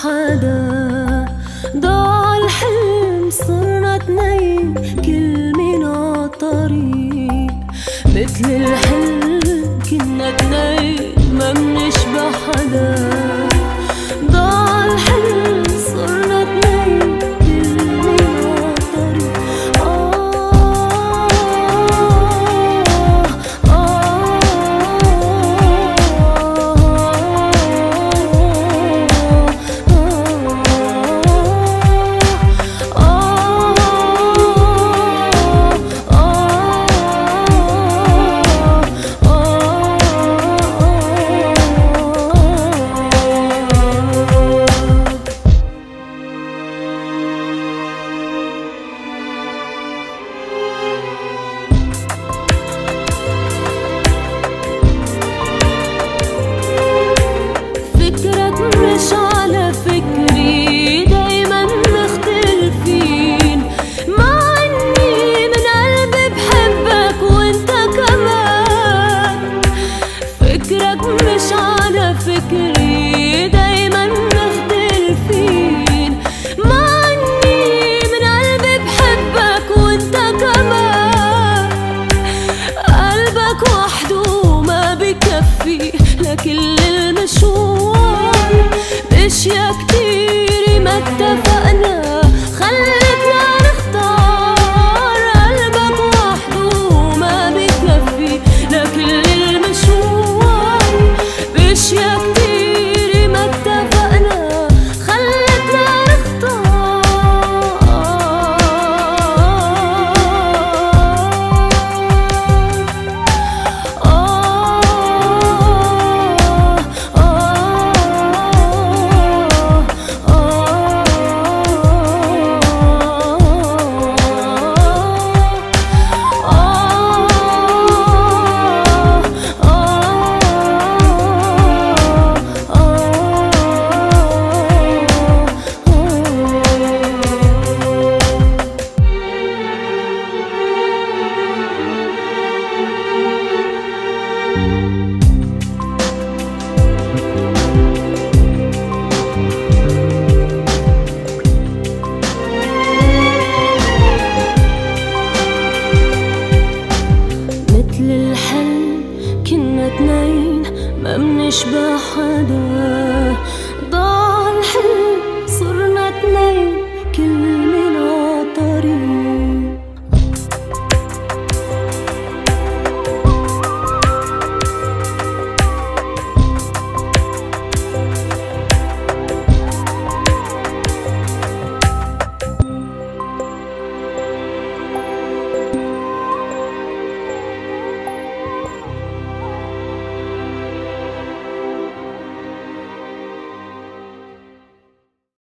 حدا ضاع الحلم، صرنا اتنين كل من عالطريق. مثل الحلم كنا اتنين ما منشبه حدا.